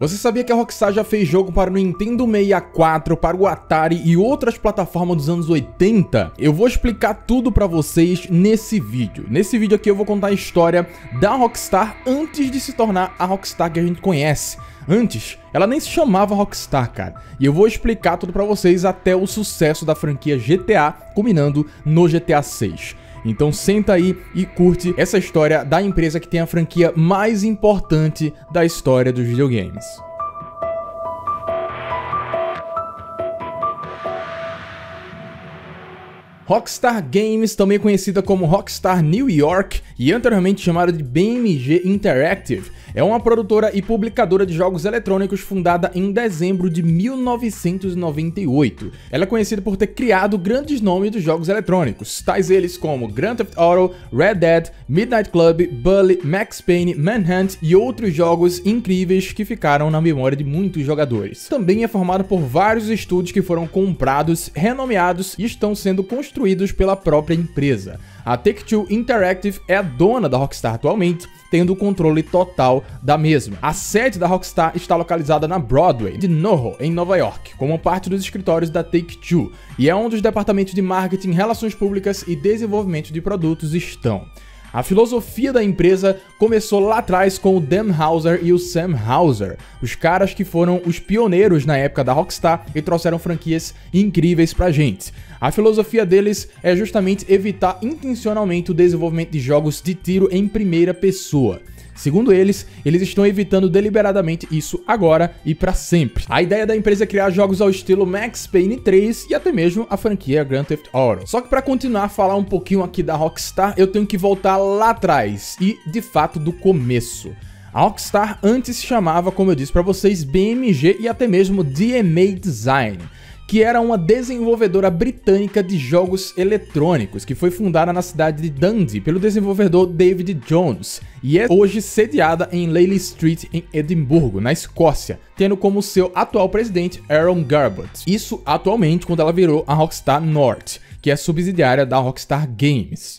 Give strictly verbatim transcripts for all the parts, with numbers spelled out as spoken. Você sabia que a Rockstar já fez jogo para o Nintendo sessenta e quatro, para o Atari e outras plataformas dos anos oitenta? Eu vou explicar tudo para vocês nesse vídeo. Nesse vídeo aqui eu vou contar a história da Rockstar antes de se tornar a Rockstar que a gente conhece. Antes, ela nem se chamava Rockstar, cara. E eu vou explicar tudo para vocês até o sucesso da franquia G T A, culminando no G T A seis. Então senta aí e curte essa história da empresa que tem a franquia mais importante da história dos videogames. Rockstar Games, também conhecida como Rockstar New York e anteriormente chamada de B M G Interactive, é uma produtora e publicadora de jogos eletrônicos fundada em dezembro de mil novecentos e noventa e oito. Ela é conhecida por ter criado grandes nomes dos jogos eletrônicos, tais eles como Grand Theft Auto, Red Dead, Midnight Club, Bully, Max Payne, Manhunt e outros jogos incríveis que ficaram na memória de muitos jogadores. Também é formada por vários estúdios que foram comprados, renomeados e estão sendo construídos construídos pela própria empresa. A Take-Two Interactive é a dona da Rockstar atualmente, tendo o controle total da mesma. A sede da Rockstar está localizada na Broadway de Noho, em Nova York, como parte dos escritórios da Take-Two, e é onde os departamentos de marketing, relações públicas e desenvolvimento de produtos estão. A filosofia da empresa começou lá atrás com o Dan Houser e o Sam Houser, os caras que foram os pioneiros na época da Rockstar e trouxeram franquias incríveis pra gente. A filosofia deles é justamente evitar intencionalmente o desenvolvimento de jogos de tiro em primeira pessoa. Segundo eles, eles estão evitando deliberadamente isso agora e para sempre. A ideia da empresa é criar jogos ao estilo Max Payne três e até mesmo a franquia Grand Theft Auto. Só que para continuar a falar um pouquinho aqui da Rockstar, eu tenho que voltar lá atrás e, de fato, do começo. A Rockstar antes se chamava, como eu disse para vocês, B M G e até mesmo D M A Design, que era uma desenvolvedora britânica de jogos eletrônicos, que foi fundada na cidade de Dundee pelo desenvolvedor David Jones e é hoje sediada em Leigh Street, em Edimburgo, na Escócia, tendo como seu atual presidente Aaron Garbutt. Isso atualmente quando ela virou a Rockstar North, que é subsidiária da Rockstar Games.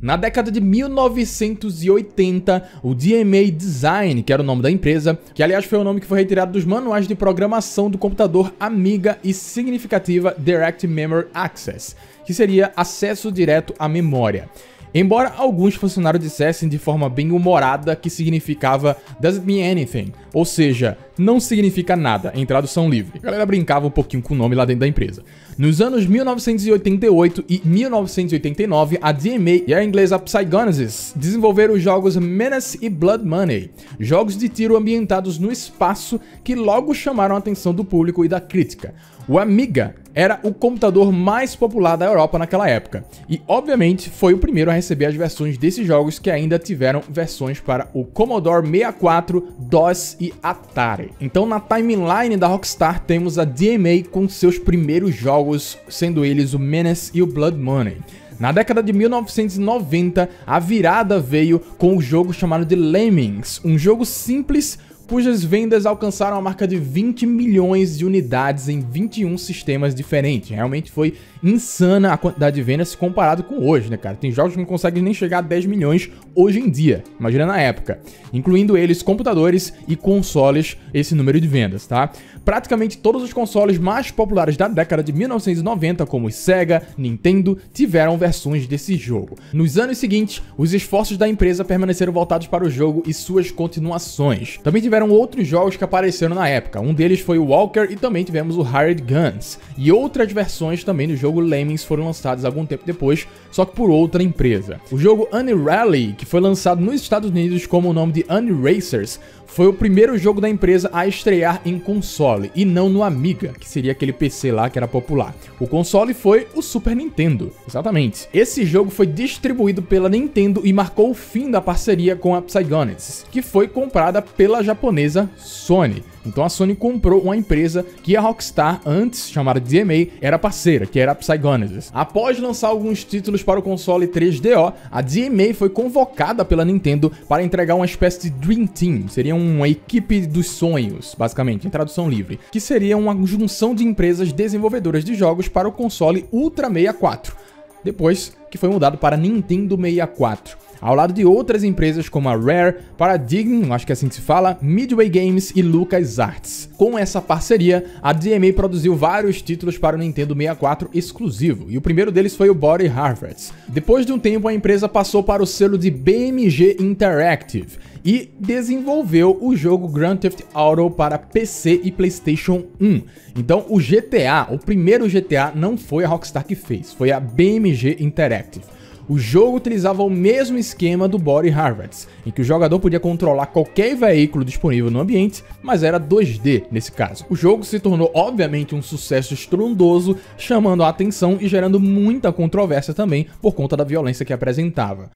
Na década de mil novecentos e oitenta, o D M A Design, que era o nome da empresa, que aliás foi o nome que foi retirado dos manuais de programação do computador Amiga e significativa Direct Memory Access, que seria acesso direto à memória. Embora alguns funcionários dissessem de forma bem humorada que significava doesn't mean anything, ou seja, não significa nada, em tradução livre. A galera brincava um pouquinho com o nome lá dentro da empresa. Nos anos mil novecentos e oitenta e oito e mil novecentos e oitenta e nove, a D M A e a inglesa Psygnosis desenvolveram os jogos Menace e Blood Money, jogos de tiro ambientados no espaço que logo chamaram a atenção do público e da crítica. O Amiga era o computador mais popular da Europa naquela época, e obviamente foi o primeiro a receber as versões desses jogos que ainda tiveram versões para o Commodore sessenta e quatro, D O S e Atari. Então na timeline da Rockstar temos a D M A com seus primeiros jogos, sendo eles o Menace e o Blood Money. Na década de mil novecentos e noventa, a virada veio com o jogo chamado de Lemmings, um jogo simples, cujas vendas alcançaram a marca de vinte milhões de unidades em vinte e um sistemas diferentes. Realmente foi insana a quantidade de vendas comparado com hoje, né, cara? Tem jogos que não conseguem nem chegar a dez milhões hoje em dia, imagina na época. Incluindo eles computadores e consoles, esse número de vendas, tá? Praticamente todos os consoles mais populares da década de mil novecentos e noventa, como Sega, Nintendo, tiveram versões desse jogo. Nos anos seguintes, os esforços da empresa permaneceram voltados para o jogo e suas continuações. Também tiveram Tiveram outros jogos que apareceram na época, um deles foi o Walker e também tivemos o Hired Guns, e outras versões também do jogo Lemmings foram lançadas algum tempo depois, só que por outra empresa. O jogo Unirally, que foi lançado nos Estados Unidos como o nome de Uniracers, foi o primeiro jogo da empresa a estrear em console, e não no Amiga, que seria aquele P C lá que era popular. O console foi o Super Nintendo, exatamente. Esse jogo foi distribuído pela Nintendo e marcou o fim da parceria com a Psygnosis, que foi comprada pela japonesa japonesa Sony. Então a Sony comprou uma empresa que a Rockstar, antes chamada D M A, era parceira, que era a Psygnosis. Após lançar alguns títulos para o console três D O, a D M A foi convocada pela Nintendo para entregar uma espécie de Dream Team, seria uma equipe dos sonhos, basicamente, em tradução livre, que seria uma junção de empresas desenvolvedoras de jogos para o console Ultra sessenta e quatro, depois que foi mudado para Nintendo sessenta e quatro. ao lado de outras empresas como a Rare, Paradigm, acho que é assim que se fala, Midway Games e LucasArts. Com essa parceria, a D M A produziu vários títulos para o Nintendo sessenta e quatro exclusivo, e o primeiro deles foi o Body Harvest. Depois de um tempo, a empresa passou para o selo de B M G Interactive e desenvolveu o jogo Grand Theft Auto para P C e PlayStation um. Então o G T A, o primeiro G T A, não foi a Rockstar que fez, foi a B M G Interactive. O jogo utilizava o mesmo esquema do Body Harvest, em que o jogador podia controlar qualquer veículo disponível no ambiente, mas era dois D nesse caso. O jogo se tornou obviamente um sucesso estrondoso, chamando a atenção e gerando muita controvérsia também por conta da violência que apresentava.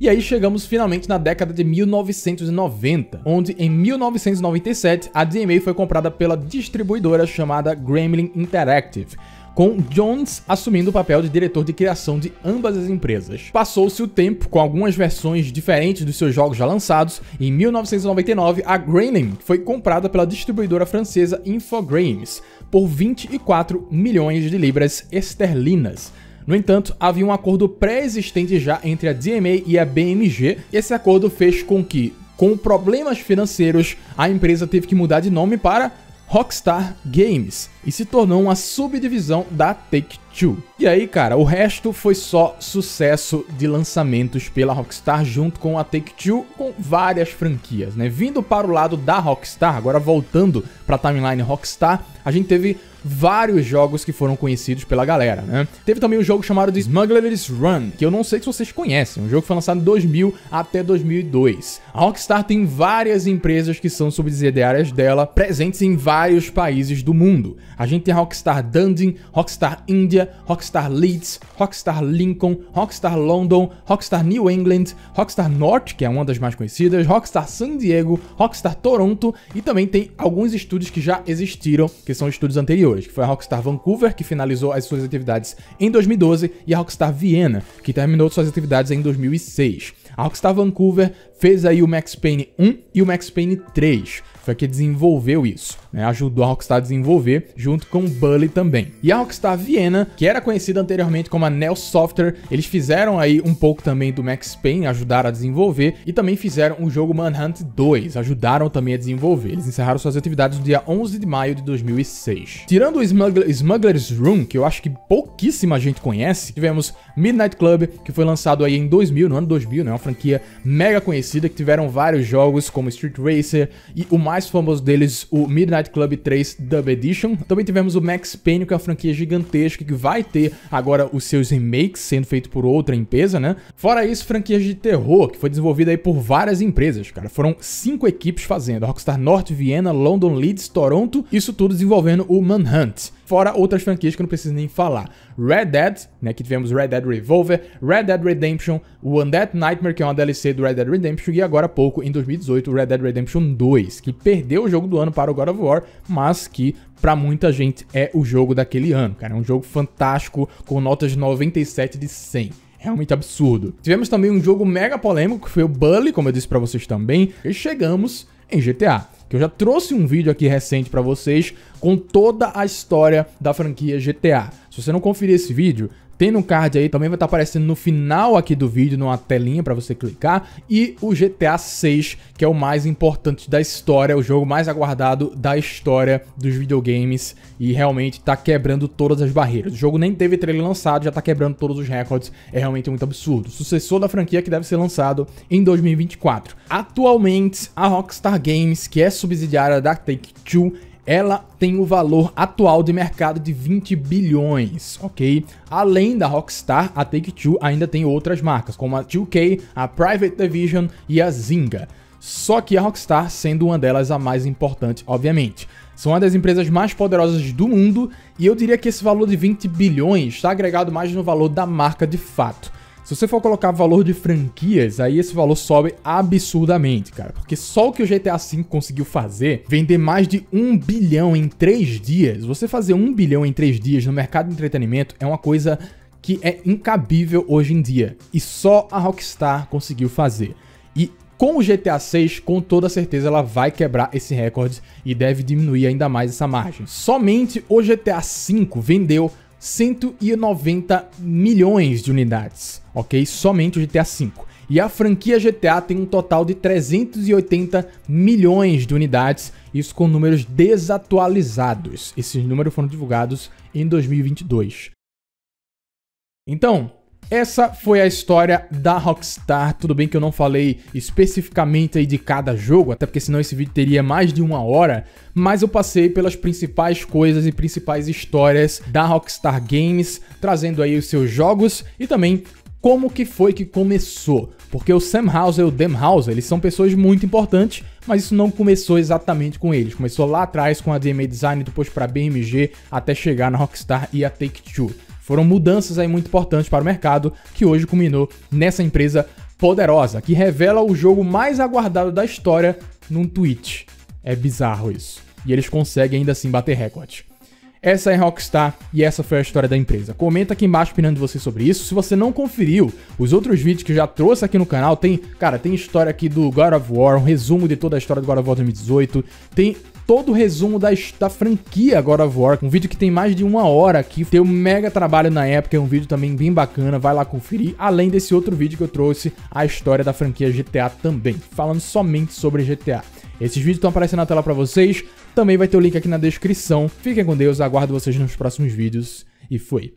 E aí chegamos finalmente na década de mil novecentos e noventa, onde em mil novecentos e noventa e sete a D M A foi comprada pela distribuidora chamada Gremlin Interactive, com Jones assumindo o papel de diretor de criação de ambas as empresas. Passou-se o tempo com algumas versões diferentes dos seus jogos já lançados, e em mil novecentos e noventa e nove a Gremlin foi comprada pela distribuidora francesa Infogrames por vinte e quatro milhões de libras esterlinas. No entanto, havia um acordo pré-existente já entre a D M A e a B M G, e esse acordo fez com que, com problemas financeiros, a empresa teve que mudar de nome para Rockstar Games e se tornou uma subdivisão da Take-Two. E aí, cara, o resto foi só sucesso de lançamentos pela Rockstar junto com a Take-Two, com várias franquias, né? Vindo para o lado da Rockstar, agora voltando para a timeline Rockstar, a gente teve vários jogos que foram conhecidos pela galera, né? Teve também um jogo chamado de Smuggler's Run, que eu não sei se vocês conhecem, um jogo que foi lançado de dois mil até dois mil e dois. A Rockstar tem várias empresas que são subsidiárias dela, presentes em vários países do mundo. A gente tem a Rockstar Dundee, Rockstar India, Rockstar Leeds, Rockstar Lincoln, Rockstar London, Rockstar New England, Rockstar North, que é uma das mais conhecidas, Rockstar San Diego, Rockstar Toronto, e também tem alguns estúdios que já existiram, que são estúdios anteriores, que foi a Rockstar Vancouver, que finalizou as suas atividades em dois mil e doze, e a Rockstar Viena, que terminou suas atividades em dois mil e seis. A Rockstar Vancouver fez aí o Max Payne um e o Max Payne três, foi que desenvolveu isso, né? Ajudou a Rockstar a desenvolver, junto com o Bully também. E a Rockstar Viena, que era conhecida anteriormente como a Neo Software, eles fizeram aí um pouco também do Max Payne, ajudaram a desenvolver, e também fizeram o jogo Manhunt dois, ajudaram também a desenvolver. Eles encerraram suas atividades no dia onze de maio de dois mil e seis. Tirando o Smuggler, Smuggler's Run, que eu acho que pouquíssima gente conhece, tivemos Midnight Club, que foi lançado aí em dois mil, no ano dois mil, né? Uma franquia mega conhecida, que tiveram vários jogos, como Street Racer, e o mais mais famoso deles, o Midnight Club três Dub Edition. Também tivemos o Max Payne, que é uma franquia gigantesca, que vai ter agora os seus remakes sendo feito por outra empresa, né? Fora isso, franquias de terror, que foi desenvolvida aí por várias empresas, cara. Foram cinco equipes fazendo, Rockstar North, Viena, London, Leeds, Toronto, isso tudo desenvolvendo o Manhunt. Fora outras franquias que eu não preciso nem falar. Red Dead, né, que tivemos Red Dead Revolver, Red Dead Redemption, o Undead Nightmare, que é uma D L C do Red Dead Redemption, e agora há pouco, em dois mil e dezoito, o Red Dead Redemption dois, que perdeu o jogo do ano para o God of War, mas que pra muita gente é o jogo daquele ano, cara. É um jogo fantástico, com notas noventa e sete de cem. Realmente absurdo. Tivemos também um jogo mega polêmico, que foi o Bully, como eu disse pra vocês também, e chegamos em G T A, que eu já trouxe um vídeo aqui recente pra vocês com toda a história da franquia G T A. Se você não conferir esse vídeo, tem no card aí, também vai estar aparecendo no final aqui do vídeo, numa telinha pra você clicar, e o G T A seis, que é o mais importante da história, o jogo mais aguardado da história dos videogames, e realmente tá quebrando todas as barreiras. O jogo nem teve trailer lançado, já tá quebrando todos os recordes, é realmente muito absurdo. Sucessor da franquia que deve ser lançado em dois mil e vinte e quatro. Atualmente, a Rockstar Games, que é subsidiária da Take-Two, ela tem o valor atual de mercado de vinte bilhões, ok? Além da Rockstar, a Take-Two ainda tem outras marcas, como a dois K, a Private Division e a Zynga. Só que a Rockstar sendo uma delas a mais importante, obviamente. São uma das empresas mais poderosas do mundo, e eu diria que esse valor de vinte bilhões está agregado mais no valor da marca de fato. Se você for colocar valor de franquias, aí esse valor sobe absurdamente, cara. Porque só o que o G T A cinco conseguiu fazer, vender mais de um bilhão em três dias. Você fazer um bilhão em três dias no mercado de entretenimento é uma coisa que é incabível hoje em dia. E só a Rockstar conseguiu fazer. E com o G T A seis, com toda certeza, ela vai quebrar esse recorde e deve diminuir ainda mais essa margem. Somente o G T A cinco vendeu cento e noventa milhões de unidades, ok? Somente o G T A cinco. E a franquia G T A tem um total de trezentos e oitenta milhões de unidades, isso com números desatualizados. Esses números foram divulgados em dois mil e vinte e dois. Então, essa foi a história da Rockstar. Tudo bem que eu não falei especificamente aí de cada jogo, até porque senão esse vídeo teria mais de uma hora, mas eu passei pelas principais coisas e principais histórias da Rockstar Games, trazendo aí os seus jogos e também como que foi que começou. Porque o Sam Houser e o Dan Houser, eles são pessoas muito importantes, mas isso não começou exatamente com eles. Começou lá atrás com a D M A Design, depois para a B M G, até chegar na Rockstar e a Take-Two. Foram mudanças aí muito importantes para o mercado, que hoje culminou nessa empresa poderosa, que revela o jogo mais aguardado da história num tweet. É bizarro isso. E eles conseguem ainda assim bater recorde. Essa é a Rockstar e essa foi a história da empresa. Comenta aqui embaixo a opinião de você sobre isso. Se você não conferiu os outros vídeos que eu já trouxe aqui no canal, tem, cara, tem história aqui do God of War, um resumo de toda a história do God of War dois mil e dezoito, tem todo o resumo da, da franquia God of War, um vídeo que tem mais de uma hora aqui, tem um mega trabalho na época, é um vídeo também bem bacana, vai lá conferir, além desse outro vídeo que eu trouxe, a história da franquia G T A também, falando somente sobre G T A. Esses vídeos estão aparecendo na tela pra vocês, também vai ter o link aqui na descrição, fiquem com Deus, aguardo vocês nos próximos vídeos, e fui!